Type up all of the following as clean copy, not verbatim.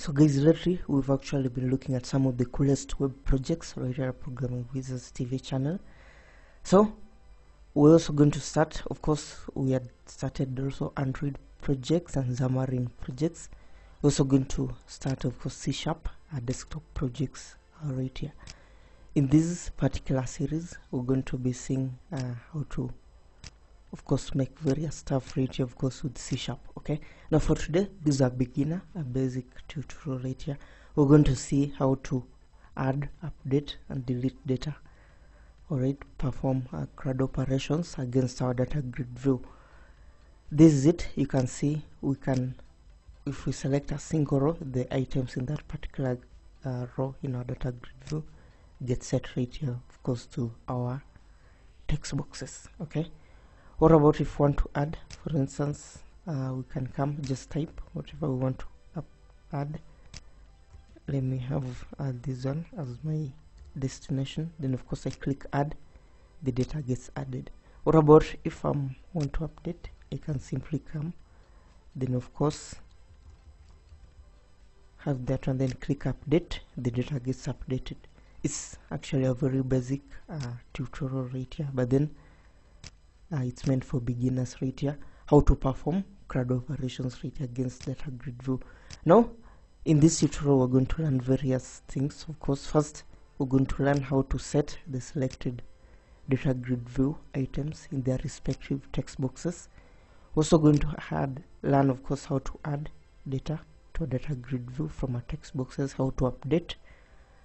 So guys, lately we've actually been looking at some of the coolest web projects right here at Programming Wizards TV channel. So we're also going to start, of course we had started also Android projects and Xamarin projects. We're also going to start, of course, C# our desktop projects right here. In this particular series we're going to be seeing how to, of course, make various stuff right here, of course, with C#. Okay, now for today this is a beginner, a basic tutorial right here. We're going to see how to add, update and delete data, alright, perform CRUD operations against our DataGrid view. This is it. You can see we can, if we select a single row, the items in that particular row in our DataGrid view get set right here, of course, to our text boxes. Okay, what about if we want to add, for instance, we can come, just type whatever we want to add. Let me have this one as my destination, then of course I click add, the data gets added. What about if I want to update? I can simply come, then of course have that one, then click update, the data gets updated. It's actually a very basic tutorial right here, but then it's meant for beginners right here, how to perform CRUD operations right against DataGrid view. Now in this tutorial we're going to learn various things. Of course, first we're going to learn how to set the selected DataGrid view items in their respective text boxes. We're also going to learn, of course, how to add data to a DataGrid view from our text boxes, how to update,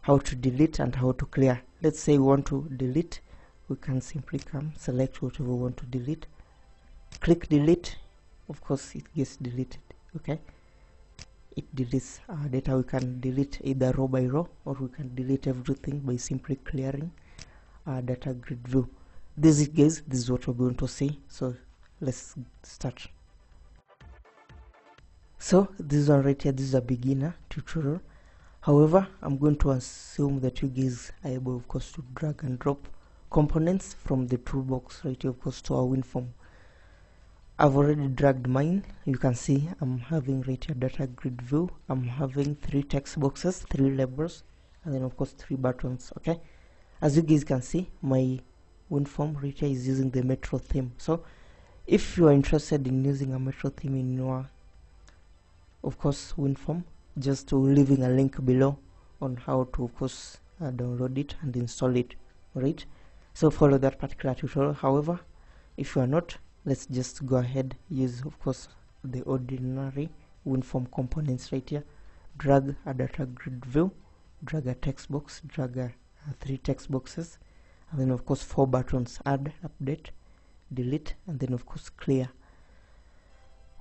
how to delete and how to clear. Let's say we want to delete, we can simply come, select whatever we want to delete, click delete, of course it gets deleted. Okay, it deletes our data. We can delete either row by row, or we can delete everything by simply clearing our DataGrid view. This is, guys, this is what we're going to see. So let's start. So this one right here, this is a beginner tutorial. However, I'm going to assume that you guys are able, of course, to drag and drop components from the toolbox right here, of course, to our WinForm. I've already dragged mine. You can see I'm having right here DataGrid view. I'm having 3 text boxes, 3 labels, and then of course 3 buttons. Okay, as you guys can see, my WinForm right here is using the metro theme. So if you are interested in using a metro theme in your, of course, WinForm, just leaving a link below on how to, of course, download it and install it, right? So follow that particular tutorial. However, if you are not, let's just go ahead, use, of course, the ordinary WinForm components right here. Drag a DataGrid view, drag a text box, drag a 3 text boxes, and then of course 4 buttons: add, update, delete, and then of course clear.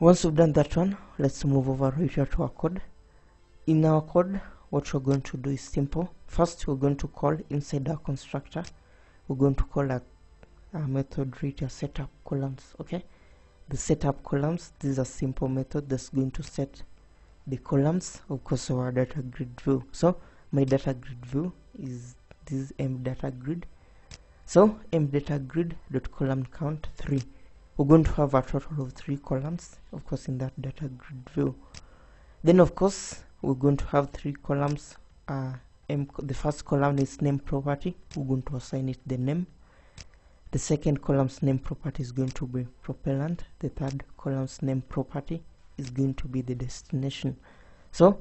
Once we've done that one, let's move over right here to our code. In our code, what we're going to do is simple. First, we're going to call inside our constructor, we're going to call a method right here, setup columns. Okay, the setup columns, this is a simple method that's going to set the columns, of course, of our DataGrid view. So my DataGrid view is this mDataGrid. So mDataGrid.column count 3. We're going to have a total of 3 columns, of course, in that DataGrid view. Then of course we're going to have 3 columns. The first column is name property. We're going to assign it the name. The second column's name property is going to be propellant. The third column's name property is going to be the destination. So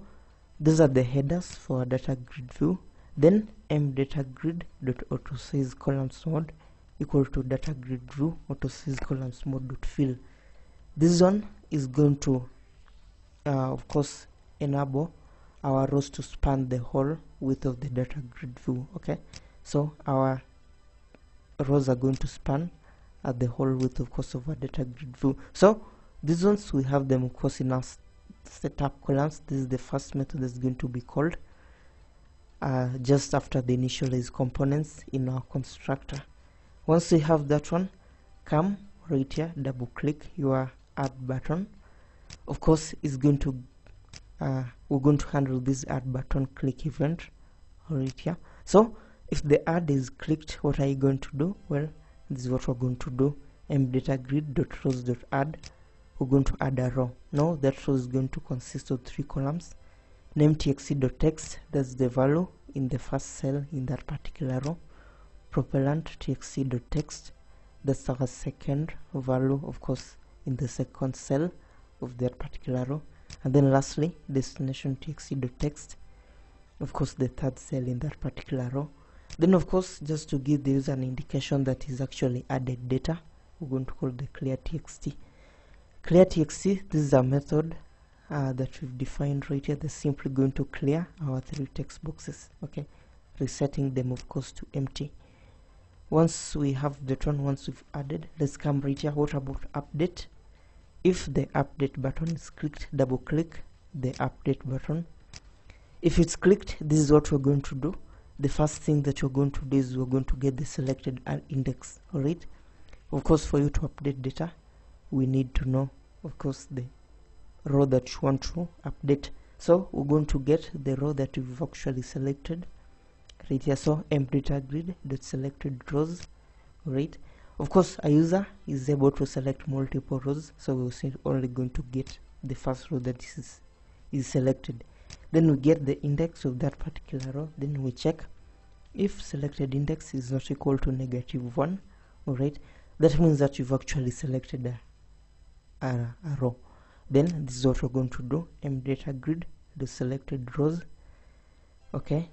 these are the headers for our DataGrid view. Then mDataGrid.autoSize columns mode equal to DataGrid view autoSize columns mode.fill. This one is going to of course enable our rows to span the whole width of the DataGrid view. Okay, so our rows are going to span at the whole width, of course, of our DataGrid view. So these ones we have them, of course, in our setup columns. This is the first method that's going to be called just after the initialize components in our constructor. Once we have that one, come right here, double click your add button. Of course, it's going to we're going to handle this add button click event right here. So if the add is clicked, what are you going to do? Well, this is what we're going to do. mDataGrid.rows.add, we're going to add a row. Now that row is going to consist of 3 columns. name txt.txt, that's the value in the first cell in that particular row. Propellant txt.txt, that's our second value, of course, in the second cell of that particular row. And then lastly, destination txt.txt, of course, the third cell in that particular row. Then, of course, just to give the user an indication that is actually added data, we're going to call the clear txt. Clear txt, this is a method that we've defined right here. They're simply going to clear our three text boxes, okay, resetting them, of course, to empty. Once we have that one, once we've added, let's come right here. What about update? If the update button is clicked, double click the update button. If it's clicked, this is what we're going to do. The first thing that you're going to do is we're going to get the selected index. All right, of course, for you to update data, we need to know, of course, the row that you want to update. So we're going to get the row that we've actually selected right here. So mDataGrid.selectedRows. All right, of course, a user is able to select multiple rows, so we're only going to get the first row that is selected. Then we get the index of that particular row. Then we check if selected index is not equal to -1. All right, that means that you've actually selected a row. Then this is what we're going to do. mDataGrid, the selected rows, okay,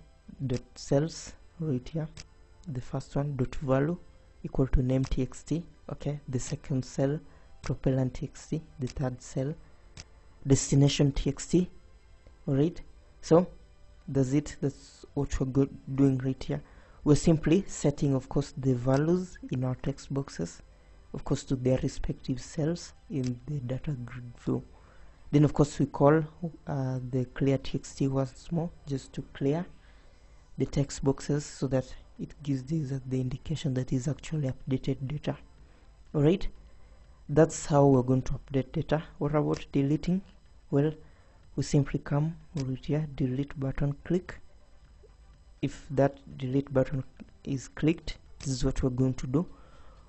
dot cells right here, the first one dot value equal to name txt, okay, the second cell propellant txt, the third cell destination txt. All right, so that's it. That's what we're doing right here. We're simply setting, of course, the values in our text boxes, of course, to their respective cells in the data grid view. Then, of course, we call the clear txt once more, just to clear the text boxes so that it gives the user the indication that is actually updated data. All right, that's how we're going to update data. What about deleting? Well, we simply come right here, delete button click. If that delete button is clicked, this is what we're going to do.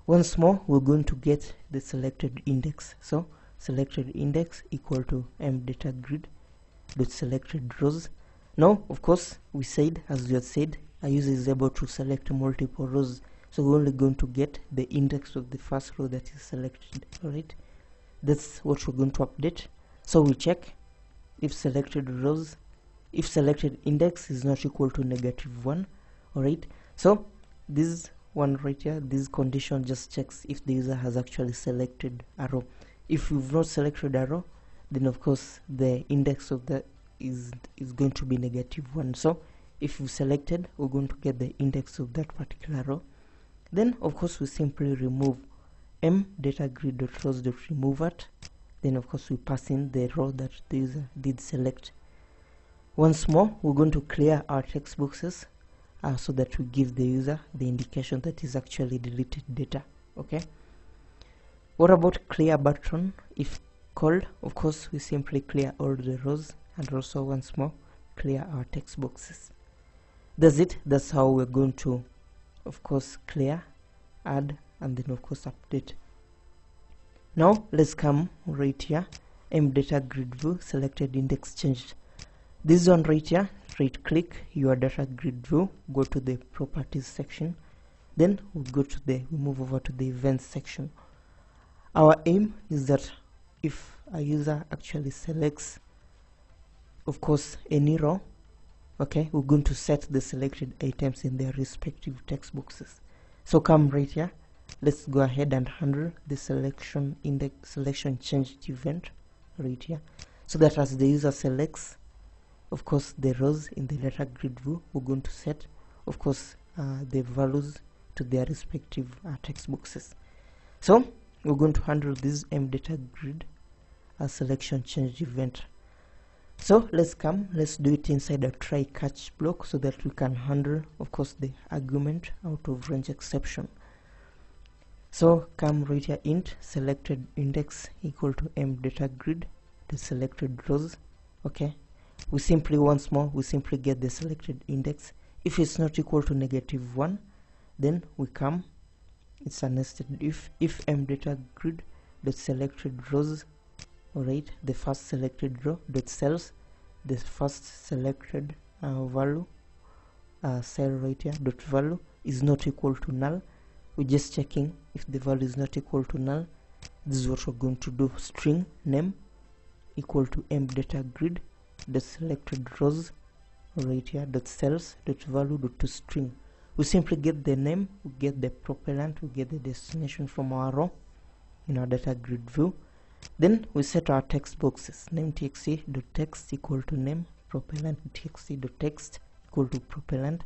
Once more, we're going to get the selected index. So selected index equal to mDataGrid.selectedRows. Now, of course, we said, as we had said, a user is able to select multiple rows, so we're only going to get the index of the first row that is selected. All right, that's what we're going to update. So we check if selected rows, if selected index is not equal to -1. All right, so this one right here, this condition just checks if the user has actually selected a row. If you've not selected a row, then of course the index of that is going to be -1. So if you've selected, we're going to get the index of that particular row. Then, of course, we simply remove mDataGrid.rows.removeAt. Then, of course, we pass in the row that the user did select. Once more, we're going to clear our text boxes so that we give the user the indication that is actually deleted data. Okay, what about clear button? If called, of course, we simply clear all the rows and also once more clear our text boxes. That's it. That's how we're going to, of course, clear, add, and then, of course, update. Now let's come right here, mDataGridView selected index changed. This one right here, right click your data grid view, go to the properties section, then we move over to the events section. Our aim is that if a user actually selects, of course, any row, okay, we're going to set the selected items in their respective text boxes. So come right here, let's go ahead and handle the selection index selection changed event right here, so that as the user selects, of course, the rows in the data grid view, we're going to set, of course, the values to their respective text boxes. So we're going to handle this mDataGrid selection change event. So let's do it inside a try catch block so that we can handle, of course, the argument out of range exception. So come right here, int selected index equal to mDataGrid, the selected rows, okay. We simply, once more, we simply get the selected index. If it's not equal to -1, then we come, it's a nested if mDataGrid dot selected rows, all right, the first selected row dot cells, this first selected value, cell right here, dot value is not equal to null. We're just checking if the value is not equal to null. This is what we're going to do. String name equal to mDataGrid dot selected rows right here dot cells dot value dot to string. We simply get the name, we get the propellant, we get the destination from our row in our data grid view. Then we set our text boxes. Name txt dot text equal to name, propellant txt dot text equal to propellant,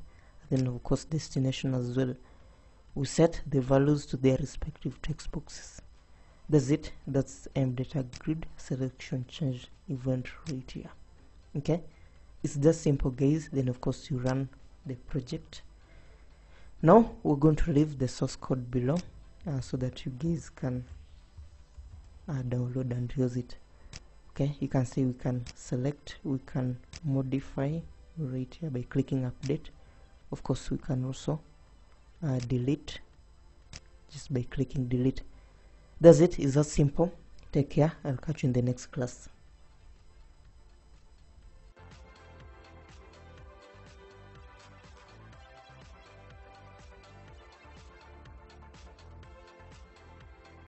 then of course destination as well. We set the values to their respective text boxes. That's it. That's mDataGrid selection change event right here. Okay, it's just simple, guys. Then of course you run the project. Now we're going to leave the source code below so that you guys can download and use it. Okay, you can see we can select, we can modify right here by clicking update. Of course we can also delete just by clicking delete. That's it. It's that simple. Take care. I'll catch you in the next class.